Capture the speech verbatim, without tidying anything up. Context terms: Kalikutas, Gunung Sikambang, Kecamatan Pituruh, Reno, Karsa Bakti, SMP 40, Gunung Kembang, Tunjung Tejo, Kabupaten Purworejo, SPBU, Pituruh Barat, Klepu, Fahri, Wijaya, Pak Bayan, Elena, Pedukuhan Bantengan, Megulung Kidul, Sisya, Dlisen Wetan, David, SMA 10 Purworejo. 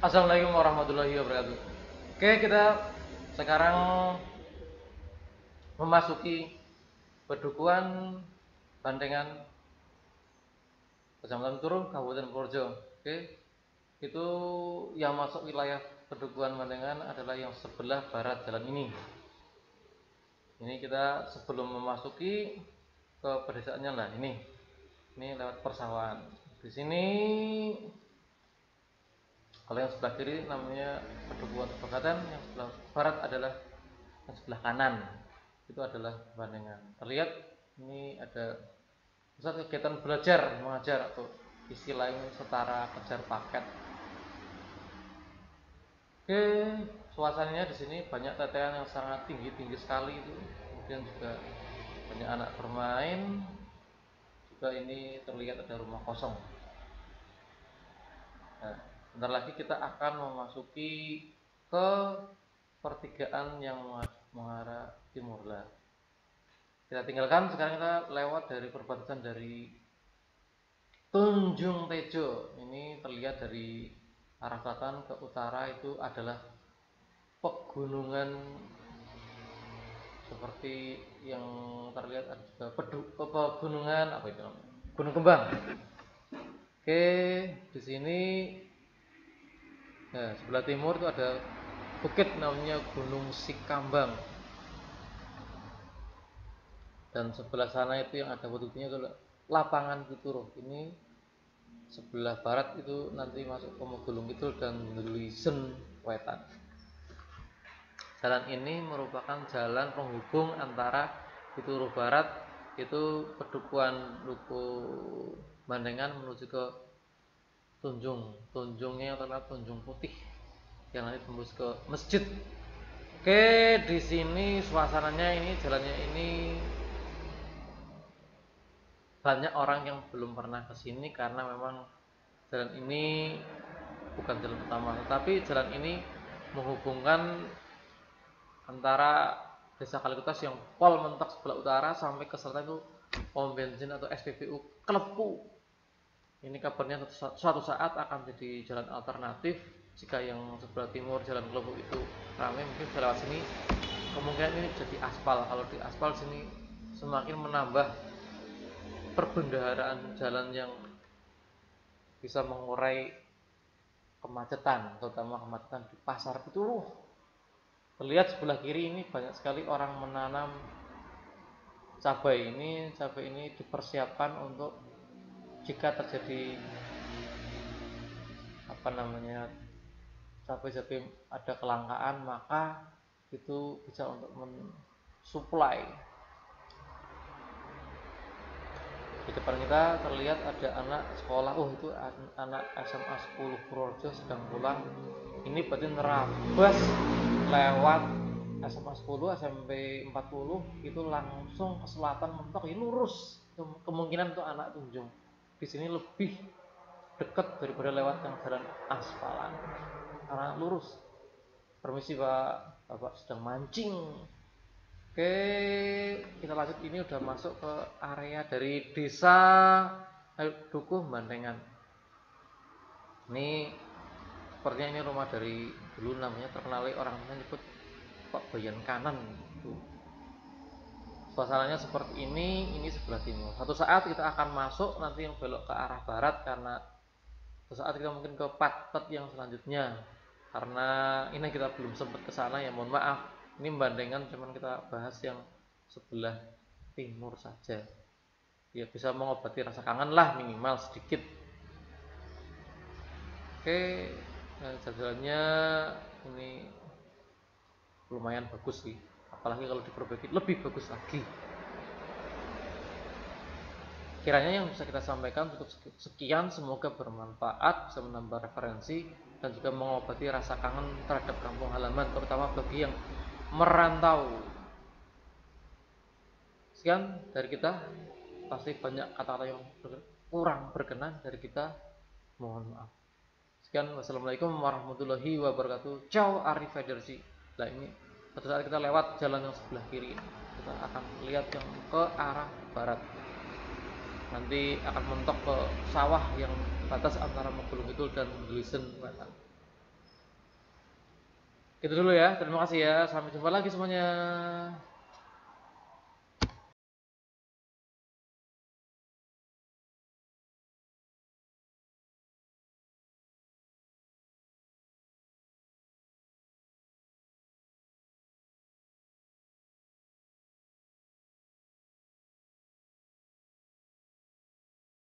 Assalamualaikum warahmatullahi wabarakatuh. Oke, kita sekarang memasuki Pedukuhan Bantengan, Kecamatan Pituruh, Kabupaten Purworejo. Oke, itu yang masuk wilayah Pedukuhan Bantengan adalah yang sebelah barat jalan ini. Ini kita sebelum memasuki ke pedesaannya lah. Ini, ini lewat persawahan. Di sini, kalau yang sebelah kiri namanya Pedukuhan Bantengan, yang sebelah barat adalah yang sebelah kanan. Itu adalah Bantengan. Terlihat ini ada pusat kegiatan belajar mengajar atau istilah ini setara kejar paket. Oke, suasananya di sini banyak tetean yang sangat tinggi-tinggi sekali itu. Kemudian juga banyak anak bermain. Juga ini terlihat ada rumah kosong. Nah, bentar lagi kita akan memasuki ke pertigaan yang mengarah timur lah. Kita tinggalkan, sekarang kita lewat dari perbatasan dari Tunjung Tejo. Ini terlihat dari arah selatan ke utara itu adalah pegunungan seperti yang terlihat ada juga pedu, pegunungan apa itu namanya? Gunung Kembang. Oke, di sini nah, sebelah timur itu ada bukit namanya Gunung Sikambang. Dan sebelah sana itu yang ada bukitnya itu lapangan Pituruh. Ini sebelah barat itu nanti masuk ke Megulung Kidul dan Dlisen Wetan. Jalan ini merupakan jalan penghubung antara Pituruh Barat itu Pedukuhan Luku Bantengan menuju ke Tunjung. Tunjungnya terlihat Tunjung Putih yang nanti tembus ke masjid. Oke, di sini suasananya ini jalannya ini banyak orang yang belum pernah kesini karena memang jalan ini bukan jalan utama, tetapi jalan ini menghubungkan antara desa Kalikutas yang pol mentok sebelah utara sampai ke serta itu pom bensin atau S P B U Klepu. Ini kabarnya suatu saat akan jadi jalan alternatif jika yang sebelah timur jalan Klepu itu ramai, mungkin bisa lewat sini. Kemungkinan ini jadi aspal. Kalau di aspal sini semakin menambah perbendaharaan jalan yang bisa mengurai kemacetan, terutama kemacetan di pasar Pituruh. Terlihat sebelah kiri ini banyak sekali orang menanam cabai. Ini cabai ini dipersiapkan untuk jika terjadi apa namanya cabai-cabai ada kelangkaan, maka itu bisa untuk mensuplai. Di depan kita terlihat ada anak sekolah, oh itu anak S M A sepuluh Purworejo sedang pulang. Ini berarti nerabas lewat S M A sepuluh, S M P empat puluh itu langsung ke selatan mentok, ini lurus. Kemungkinan itu anak Tunjung. Di sini lebih dekat daripada lewat yang jalan asfalan. Karena lurus. Permisi Pak, Bapak sedang mancing. Oke, kita lanjut. Ini udah masuk ke area dari desa Pedukuhan Bantengan. Ini sepertinya ini rumah dari dulu namanya terkenali orang menyebut Pak Bayan kanan. Suasananya seperti ini. Ini sebelah timur. Satu saat kita akan masuk nanti yang belok ke arah barat karena satu saat kita mungkin ke Patpet yang selanjutnya. Karena ini kita belum sempat ke sana ya, mohon maaf. Ini Bantengan cuman kita bahas yang sebelah timur saja. Ya bisa mengobati rasa kangen lah minimal sedikit. Oke, nah, jalannya ini lumayan bagus sih. Apalagi kalau diperbaiki lebih bagus lagi. Kiranya yang bisa kita sampaikan cukup sekian. Semoga bermanfaat, bisa menambah referensi dan juga mengobati rasa kangen terhadap kampung halaman, terutama bagi yang merantau. Sekian dari kita. Pasti banyak kata-kata yang kurang berkenan dari kita. Mohon maaf. Sekian. Wassalamualaikum warahmatullahi wabarakatuh. Ciao arrivederci. Nah ini pada saat kita lewat jalan yang sebelah kiri, kita akan lihat yang ke arah barat. Nanti akan mentok ke sawah yang batas antara Megulung Kidul dan Dlisen Wetan. Gitu dulu ya. Terima kasih ya. Sampai jumpa lagi semuanya.